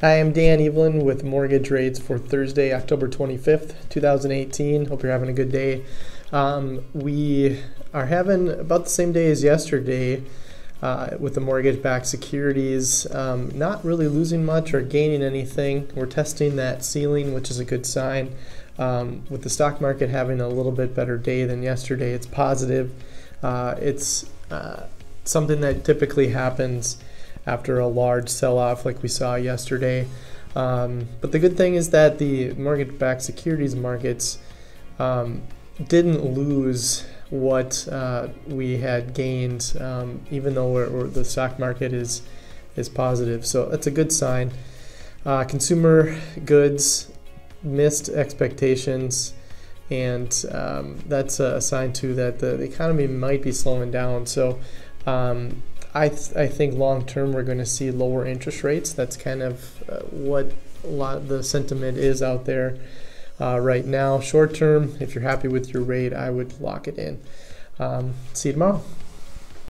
Hi, I'm Dan Eveland with Mortgage Rates for Thursday, October 25th, 2018. Hope you're having a good day. We are having about the same day as yesterday with the mortgage-backed securities. Not really losing much or gaining anything. We're testing that ceiling, which is a good sign. With the stock market having a little bit better day than yesterday, it's positive. It's something that typically happens after a large sell-off like we saw yesterday. But the good thing is that the mortgage-backed securities markets didn't lose what we had gained, even though the stock market is positive. So that's a good sign. Consumer goods missed expectations, and that's a sign too that the economy might be slowing down. So I think long term we're going to see lower interest rates. That's kind of what a lot of the sentiment is out there right now. Short term, if you're happy with your rate, I would lock it in. See you tomorrow.